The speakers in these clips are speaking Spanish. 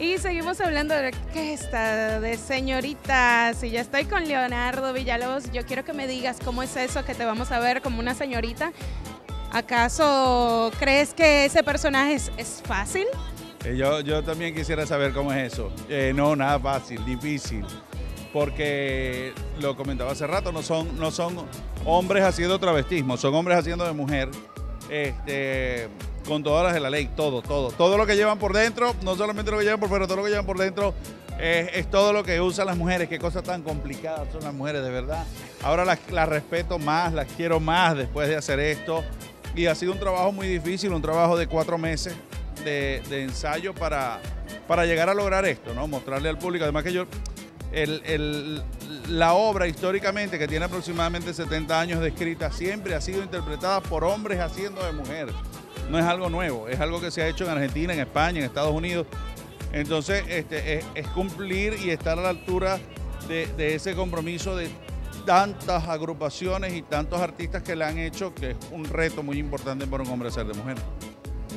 Y seguimos hablando de Orquesta de Señoritas y ya estoy con Leonardo Villalobos. Yo quiero que me digas cómo es eso que te vamos a ver como una señorita. ¿Acaso crees que ese personaje es fácil? Yo también quisiera saber cómo es eso. No, nada fácil, difícil. Porque lo comentaba hace rato, no son hombres haciendo travestismo, son hombres haciendo de mujer, con todas las de la ley, todo lo que llevan por dentro, no solamente lo que llevan por fuera, todo lo que llevan por dentro es todo lo que usan las mujeres. Qué cosas tan complicadas son las mujeres, de verdad. Ahora las respeto más, las quiero más después de hacer esto, y ha sido un trabajo muy difícil, un trabajo de 4 meses de ensayo para llegar a lograr esto, ¿no? Mostrarle al público, además que yo... La obra históricamente, que tiene aproximadamente 70 años de escrita, siempre ha sido interpretada por hombres haciendo de mujer. No es algo nuevo, es algo que se ha hecho en Argentina, en España, en Estados Unidos. Entonces es cumplir y estar a la altura de ese compromiso de tantas agrupaciones y tantos artistas que la han hecho, que es un reto muy importante para un hombre hacer de mujer.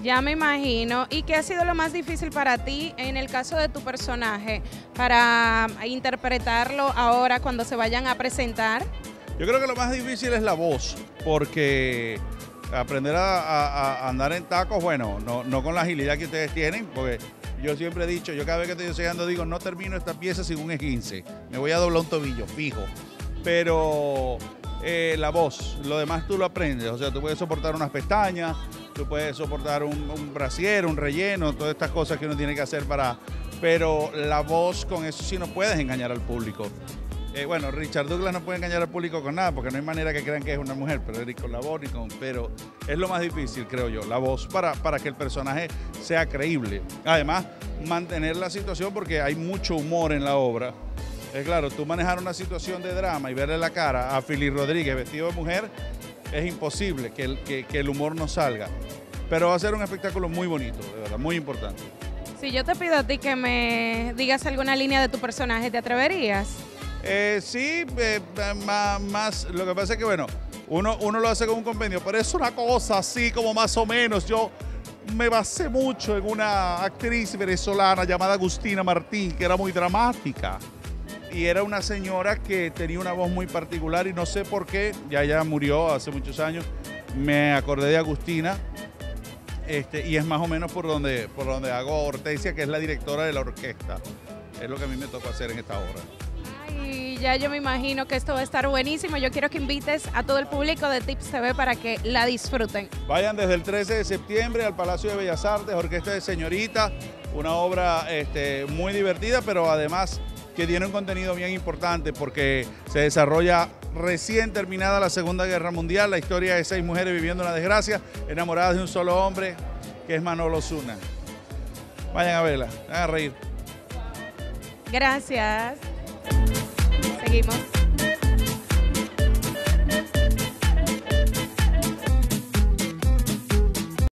Ya me imagino. ¿Y qué ha sido lo más difícil para ti en el caso de tu personaje, para interpretarlo ahora cuando se vayan a presentar? Yo creo que lo más difícil es la voz, porque aprender a andar en tacos, bueno, no con la agilidad que ustedes tienen, porque yo siempre he dicho, yo cada vez que estoy ensayando digo, no termino esta pieza sin un esguince, me voy a doblar un tobillo, fijo. Pero la voz, lo demás tú lo aprendes, o sea, tú puedes soportar unas pestañas, tú puedes soportar un brasier, un relleno, todas estas cosas que uno tiene que hacer para... Pero la voz, con eso sí no puedes engañar al público. Bueno, Richard Douglas no puede engañar al público con nada, porque no hay manera que crean que es una mujer, pero ni con la voz, pero es lo más difícil, creo yo, la voz, para que el personaje sea creíble. Además, mantener la situación, porque hay mucho humor en la obra. Es claro, tú manejar una situación de drama y verle la cara a Philly Rodríguez vestido de mujer... Es imposible que el humor no salga, pero va a ser un espectáculo muy bonito, de verdad, muy importante. Si yo te pido a ti que me digas alguna línea de tu personaje, ¿te atreverías? Sí, más, lo que pasa es que, bueno, uno lo hace con un convenio, pero es una cosa así como más o menos. Yo me basé mucho en una actriz venezolana llamada Agustina Martín, que era muy dramática. Y era una señora que tenía una voz muy particular y no sé por qué, ya murió hace muchos años, me acordé de Agustina, y es más o menos por donde hago Hortensia, que es la directora de la orquesta. Es lo que a mí me tocó hacer en esta obra. Ay, ya yo me imagino que esto va a estar buenísimo. Yo quiero que invites a todo el público de Tips TV para que la disfruten. Vayan desde el 13 de septiembre al Palacio de Bellas Artes, Orquesta de Señoritas, una obra muy divertida, pero además... que tiene un contenido bien importante porque se desarrolla recién terminada la Segunda Guerra Mundial, la historia de 6 mujeres viviendo una desgracia, enamoradas de un solo hombre, que es Manolo Zuna. Vayan a verla, van a reír. Gracias. Seguimos.